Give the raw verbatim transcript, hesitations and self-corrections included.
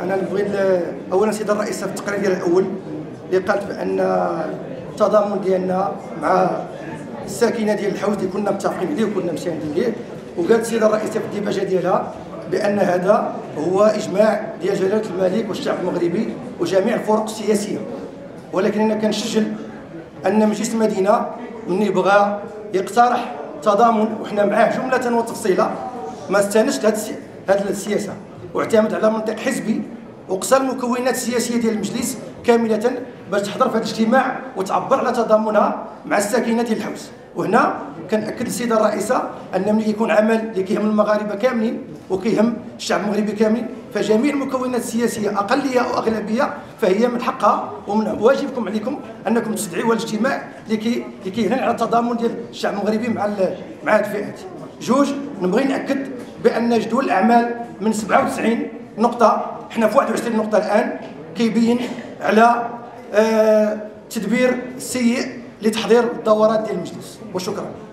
انا نبغي اولا السيده الرئيسه في التقرير ديالها الاول اللي قالت بان التضامن ديالنا مع الساكنه ديال الحوز اللي كنا متفقين عليه وكنا مشينا ليه، وقالت السيده الرئيسه في الديباجه ديالها بان هذا هو اجماع ديال جلاله الملك والشعب المغربي وجميع الفرق السياسيه، ولكن انا كنسجل ان مجلس المدينه ملي بغى يقترح تضامن وحنا معاه جمله وتفصيله ما استانش لهذه السياسه واعتمد على منطق حزبي وقصى المكونات السياسيه ديال المجلس كامله باش تحضر في هذا الاجتماع وتعبر على تضامنها مع الساكنه ديال الحوز. وهنا كنأكد السيده الرئيسه ان ملي يكون عمل اللي كيهم المغاربه كاملين وكيهم الشعب المغربي كامل فجميع المكونات السياسيه اقليه او اغلبيه فهي من حقها ومن واجبكم عليكم انكم تستدعيوا الاجتماع اللي كيهن على التضامن ديال الشعب المغربي مع مع الفئات. جوج، نبغي ناكد بان جدول الاعمال من سبعة وتسعين نقطه حنا في واحد وعشرين نقطه الان كيبين على التدبير السيء لتحضير الدورات ديال المجلس. وشكرا.